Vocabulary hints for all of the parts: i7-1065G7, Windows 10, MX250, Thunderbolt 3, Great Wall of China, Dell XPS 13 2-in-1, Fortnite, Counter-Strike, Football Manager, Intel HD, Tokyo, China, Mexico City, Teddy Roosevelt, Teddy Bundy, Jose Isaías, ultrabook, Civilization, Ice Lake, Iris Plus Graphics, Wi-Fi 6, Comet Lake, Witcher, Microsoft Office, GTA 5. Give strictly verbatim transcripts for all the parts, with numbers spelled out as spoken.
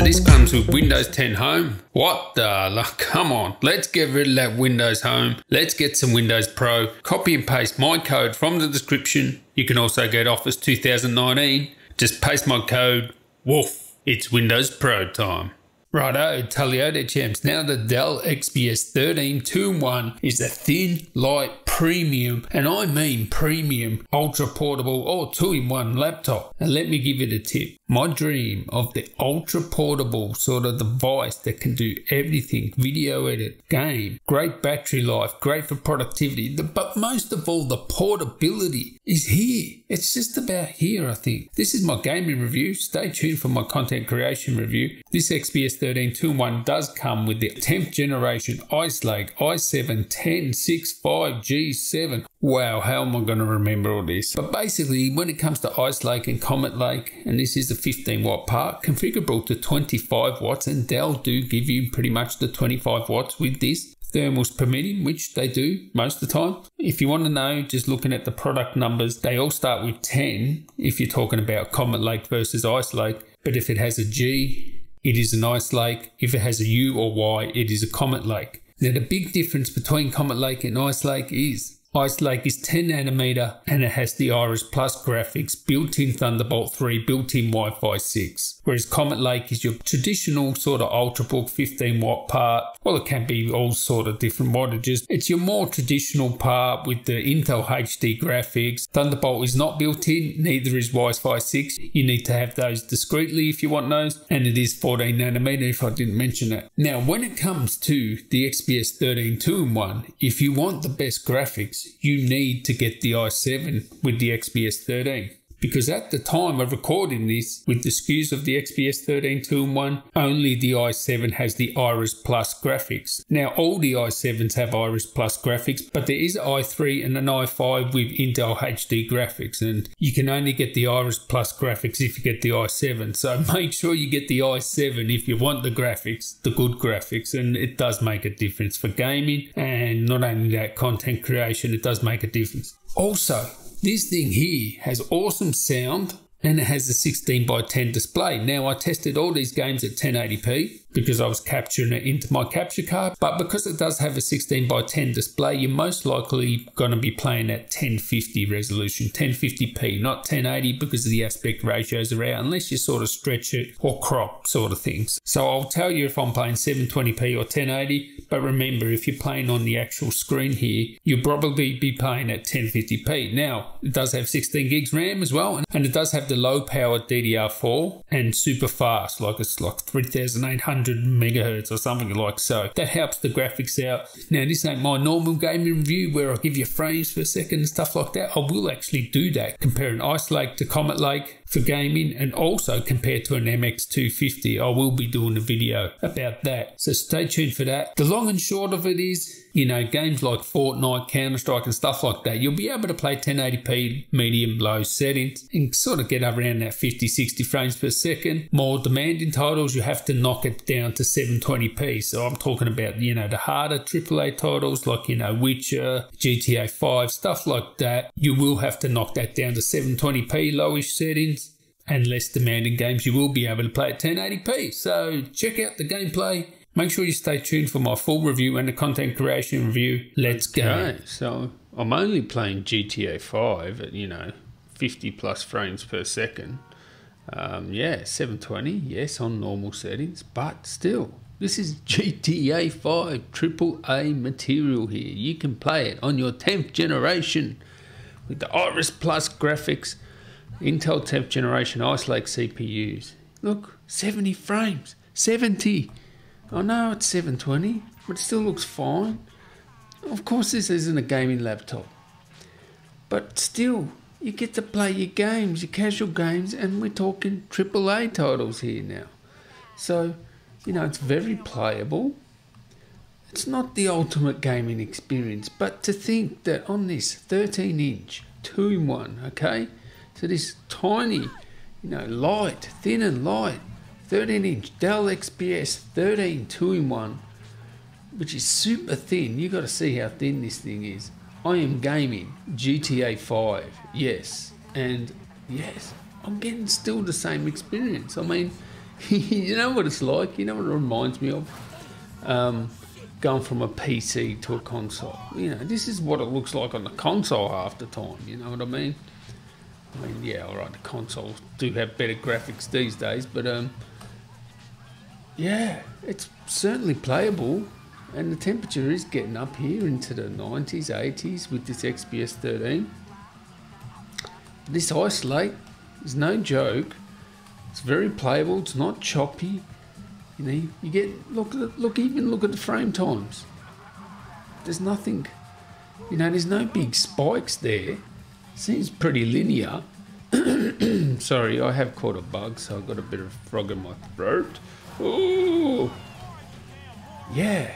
So this comes with Windows ten Home. What the luck? Come on, let's get rid of that Windows Home. Let's get some Windows Pro. Copy and paste my code from the description. You can also get Office two thousand nineteen. Just paste my code. Woof, it's Windows Pro time. Righto, tally-o there, champs. Now the Dell X P S thirteen two in one is a thin, light, premium, and I mean premium, ultra portable or two in one laptop. And let me give it a tip. My dream of the ultra portable sort of device that can do everything, video edit, game, great battery life, great for productivity, but most of all the portability is here. It's just about here, I think. This is my gaming review. Stay tuned for my content creation review. This X P S thirteen two in one does come with the tenth generation Ice Lake i seven ten sixty-five G seven. Wow, how am I going to remember all this? But basically, when it comes to Ice Lake and Comet Lake, and this is a fifteen watt part, configurable to twenty-five watts, and Dell do give you pretty much the twenty-five watts with this, thermals permitting, which they do most of the time. If you want to know, just looking at the product numbers, they all start with ten if you're talking about Comet Lake versus Ice Lake, but if it has a G, it is an Ice Lake. If it has a U or Y, it is a Comet Lake. Now the big difference between Comet Lake and Ice Lake is Ice Lake is ten nanometer and it has the Iris Plus graphics, built-in Thunderbolt three, built-in Wi-Fi six. Whereas Comet Lake is your traditional sort of ultrabook fifteen watt part. Well, it can be all sort of different wattages. It's your more traditional part with the Intel H D graphics. Thunderbolt is not built-in, neither is Wi-Fi six. You need to have those discreetly if you want those. And it is fourteen nanometer if I didn't mention it. Now, when it comes to the X P S thirteen two in one, if you want the best graphics, you need to get the i seven with the X P S thirteen, because at the time of recording this, with the S K Us of the X P S thirteen two in one, only the i seven has the Iris Plus graphics. Now all the i sevens have Iris Plus graphics, but there is an i three and an i five with Intel H D graphics, and you can only get the Iris Plus graphics if you get the i seven. So make sure you get the i seven if you want the graphics, the good graphics, and it does make a difference for gaming, and not only that, content creation, it does make a difference. Also, this thing here has awesome sound and it has a sixteen by ten display. Now I tested all these games at ten eighty p because I was capturing it into my capture card, but because it does have a sixteen by ten display, you're most likely going to be playing at ten fifty resolution, ten fifty p, not ten eighty, because the aspect ratios are out, unless you sort of stretch it or crop sort of things. So I'll tell you if I'm playing seven twenty p or ten eighty. But remember, if you're playing on the actual screen here, you'll probably be playing at ten fifty p. Now, it does have sixteen gigs RAM as well, and it does have the low power D D R four and super fast, like it's like three thousand eight hundred megahertz or something like so. That helps the graphics out. Now, this ain't my normal gaming review where I'll give you frames per second and stuff like that. I will actually do that, comparing Ice Lake to Comet Lake for gaming, and also compared to an M X two fifty. I will be doing a video about that, so stay tuned for that. The long and short of it is, you know, games like Fortnite, Counter-Strike and stuff like that, you'll be able to play ten eighty p medium low settings and sort of get around that fifty sixty frames per second. More demanding titles, you have to knock it down to seven twenty p. So I'm talking about, you know, the harder triple A titles like, you know, Witcher, G T A five, stuff like that. You will have to knock that down to seven twenty p lowish settings, and less demanding games you will be able to play at ten eighty p. So check out the gameplay. Make sure you stay tuned for my full review and the content creation review. Let's go. Okay, so I'm only playing G T A five at, you know, fifty plus frames per second. Um, yeah, seven twenty, yes, on normal settings, but still, this is G T A five triple A material here. You can play it on your tenth generation with the Iris Plus graphics, Intel tenth generation Ice Lake C P Us. Look, seventy frames, seventy. I know it's seven twenty, but it still looks fine. Of course this isn't a gaming laptop, but still, you get to play your games, your casual games, and we're talking triple A titles here now. So, you know, it's very playable. It's not the ultimate gaming experience, but to think that on this thirteen inch, two in one, okay? So this tiny, you know, light, thin and light, thirteen inch Dell X P S thirteen two in one, which is super thin. You got to see how thin this thing is. I am gaming G T A five, yes, and yes, I'm getting still the same experience. I mean, You know what it's like, you know what it reminds me of? Um, going from a P C to a console. You know, this is what it looks like on the console half the time, you know what I mean? I mean, yeah, alright, the consoles do have better graphics these days, but um, yeah, it's certainly playable, and the temperature is getting up here into the nineties, eighties with this X P S thirteen. This Ice Lake is no joke. It's very playable. It's not choppy. You know, you get look look even look at the frame times. There's nothing. You know, there's no big spikes there. Seems pretty linear. Sorry, I have caught a bug, so I've got a bit of frog in my throat. Ooh, yeah.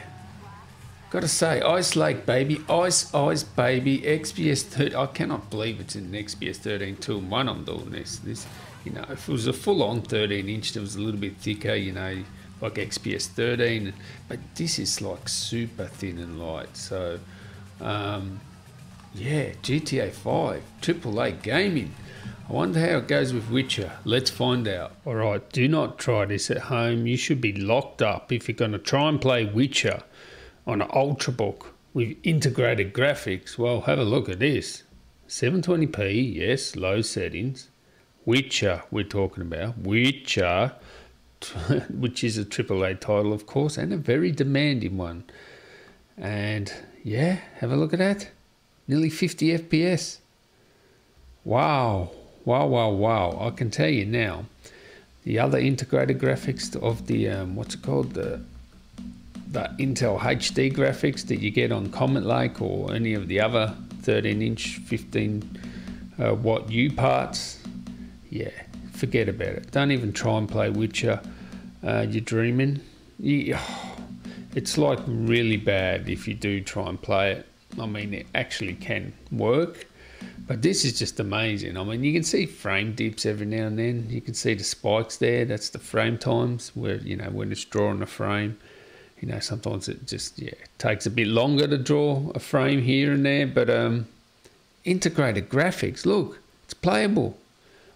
Gotta say, Ice Lake baby, Ice Ice baby, X P S thirteen. I cannot believe it's in an X P S thirteen two in one I'm doing this. This, you know, if it was a full-on thirteen inch that was a little bit thicker, you know, like X P S thirteen, but this is like super thin and light. So, um, yeah, G T A five, triple A gaming. I wonder how it goes with Witcher. Let's find out. All right, do not try this at home. You should be locked up if you're going to try and play Witcher on an Ultrabook with integrated graphics. Well, have a look at this. seven twenty p, yes, low settings. Witcher, we're talking about. Witcher, which is a triple A title, of course, and a very demanding one. And, yeah, have a look at that. Nearly fifty F P S. Wow, wow, wow, wow. I can tell you now, the other integrated graphics of the, um, what's it called, the... the Intel H D graphics that you get on Comet Lake or any of the other thirteen inch, fifteen watt U parts, yeah, forget about it. Don't even try and play Witcher. Uh, you're dreaming. You, oh, it's like really bad if you do try and play it. I mean, it actually can work, but this is just amazing. I mean, you can see frame dips every now and then. You can see the spikes there. That's the frame times where, you know, when it's drawing a frame. You know, sometimes it just, yeah, takes a bit longer to draw a frame here and there, but um, integrated graphics, look, it's playable.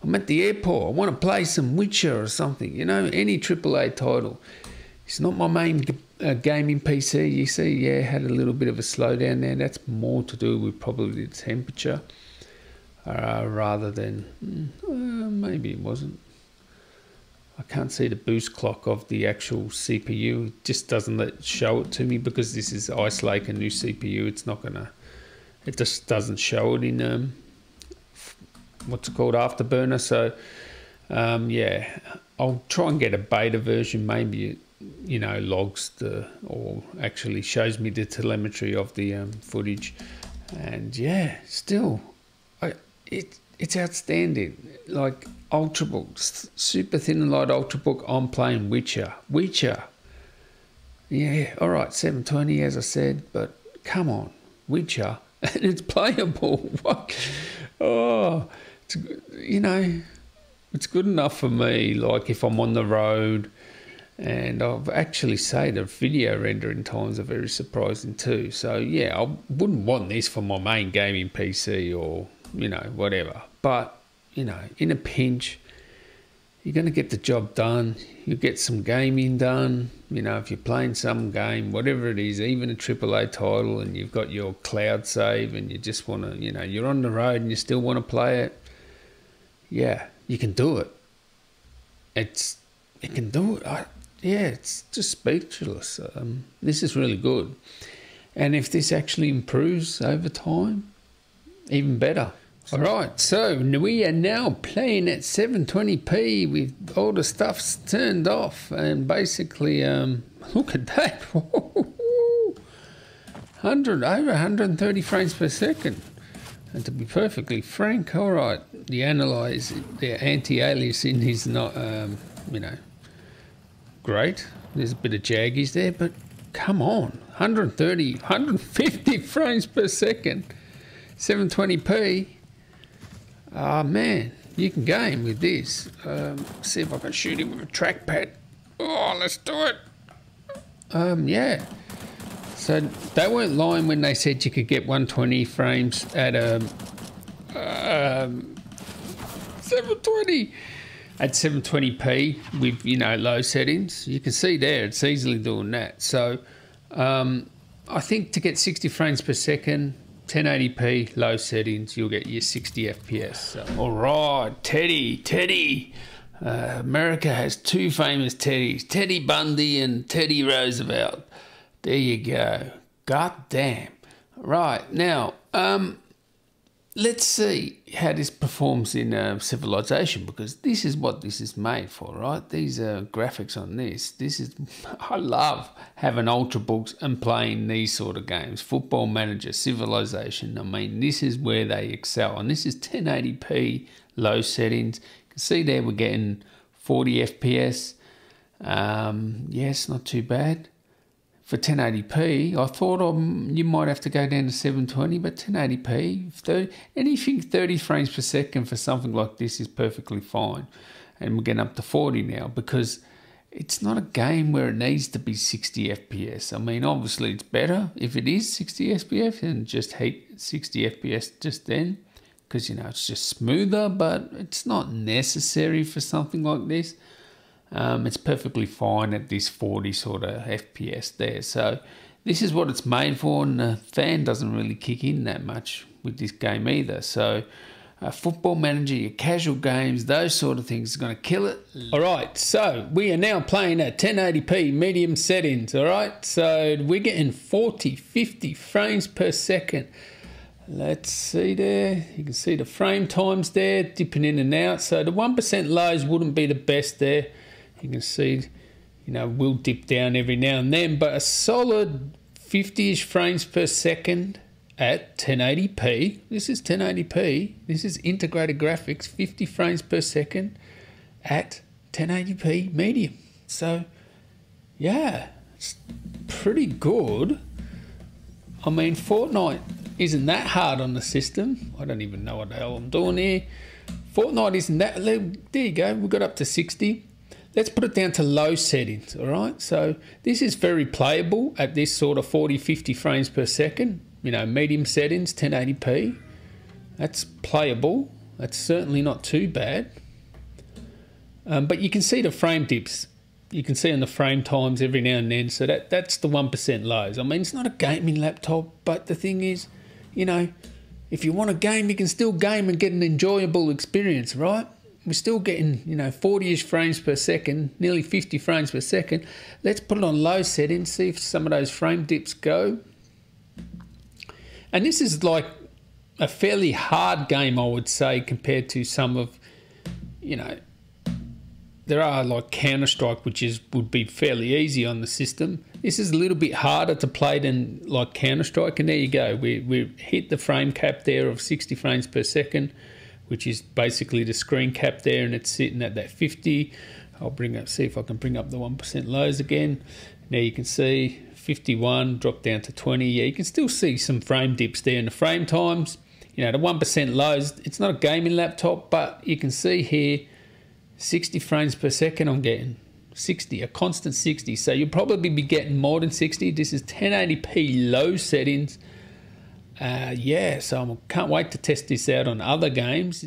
I'm at the airport, I want to play some Witcher or something, you know, any triple A title. It's not my main uh, gaming P C, you see, yeah, had a little bit of a slowdown there. That's more to do with probably the temperature uh, rather than, uh, maybe it wasn't. I can't see the boost clock of the actual C P U. It just doesn't let show it to me because this is Ice Lake, a new C P U. It's not gonna. It just doesn't show it in um, what's it called, Afterburner. So um, yeah, I'll try and get a beta version. Maybe it, you know, logs the or actually shows me the telemetry of the um, footage. And yeah, still, I, it. It's outstanding, like Ultrabooks, super thin and light Ultrabook. I'm playing Witcher, Witcher. Yeah, all right, seven twenty as I said, but come on, Witcher, and it's playable. Oh, it's, you know, it's good enough for me. Like if I'm on the road, and I've actually say the video rendering times are very surprising too. So yeah, I wouldn't want this for my main gaming P C or, you know, whatever. But, you know, in a pinch, you're going to get the job done. You get some gaming done. You know, if you're playing some game, whatever it is, even a triple A title, and you've got your cloud save and you just want to, you know, you're on the road and you still want to play it. Yeah, you can do it. It's, it can do it. I, yeah, it's just speechless. Um, this is really good. And if this actually improves over time, even better. All right, so we are now playing at seven twenty p with all the stuff's turned off, and basically, um, look at that, one hundred over one hundred thirty frames per second. And to be perfectly frank, all right, the analyze, the anti-aliasing is not, um, you know, great. There's a bit of jaggies there, but come on, one hundred thirty, one hundred fifty frames per second, seven twenty p. Ah, oh, man, you can game with this. Um, see if I can shoot him with a trackpad. Oh, let's do it. Um, yeah. So they weren't lying when they said you could get one hundred twenty frames at um, um, seven twenty. at seven twenty p with, you know, low settings. You can see there it's easily doing that. So um, I think to get sixty frames per second, ten eighty p, low settings, you'll get your sixty F P S. So, all right, Teddy, Teddy. Uh, America has two famous Teddys, Teddy Bundy and Teddy Roosevelt. There you go. God damn. Right, now, um, let's see how this performs in uh, Civilization, because this is what this is made for, right? These uh, graphics on this. This is, I love having Ultrabooks and playing these sort of games. Football Manager, Civilization. I mean, this is where they excel. And this is ten eighty p, low settings. You can see there we're getting forty F P S. Um, yes, not too bad. For ten eighty p, I thought um, you might have to go down to seven twenty, but ten eighty p, thirty, anything thirty frames per second for something like this is perfectly fine. And we're getting up to forty now, because it's not a game where it needs to be sixty F P S. I mean, obviously it's better if it is sixty F P S, and just hate sixty F P S just then, because, you know, it's just smoother, but it's not necessary for something like this. Um, it's perfectly fine at this forty sort of F P S there. So this is what it's made for, and the fan doesn't really kick in that much with this game either. So uh, Football Manager, your casual games, those sort of things are going to kill it. All right, so we are now playing at ten eighty p medium settings, all right? So we're getting forty, fifty frames per second. Let's see there. You can see the frame times there, dipping in and out. So the one percent lows wouldn't be the best there. You can see, you know, we'll dip down every now and then, but a solid fifty-ish frames per second at ten eighty p. This is ten eighty p. This is integrated graphics, fifty frames per second at ten eighty p medium. So, yeah, it's pretty good. I mean, Fortnite isn't that hard on the system. I don't even know what the hell I'm doing here. Fortnite isn't that... There you go. We got up to sixty. Let's put it down to low settings, all right? So this is very playable at this sort of forty, fifty frames per second. You know, medium settings, ten eighty p. That's playable. That's certainly not too bad. Um, but you can see the frame dips. You can see on the frame times every now and then. So that, that's the one percent lows. I mean, it's not a gaming laptop, but the thing is, you know, if you want to game, you can still game and get an enjoyable experience, right? We're still getting, you know, forty-ish frames per second, nearly fifty frames per second. Let's put it on low settings, see if some of those frame dips go. And this is like a fairly hard game, I would say, compared to some of, you know, there are like Counter-Strike, which is would be fairly easy on the system. This is a little bit harder to play than like Counter-Strike, and there you go. We, we hit the frame cap there of sixty frames per second, which is basically the screen cap there, and it's sitting at that fifty. I'll bring up, see if I can bring up the one percent lows again. Now you can see fifty-one, drop down to twenty. Yeah, you can still see some frame dips there in the frame times. You know, the one percent lows, it's not a gaming laptop, but you can see here, sixty frames per second I'm getting. sixty, a constant sixty. So you'll probably be getting more than sixty. This is ten eighty p low settings. Uh, yeah, so I can't wait to test this out on other games.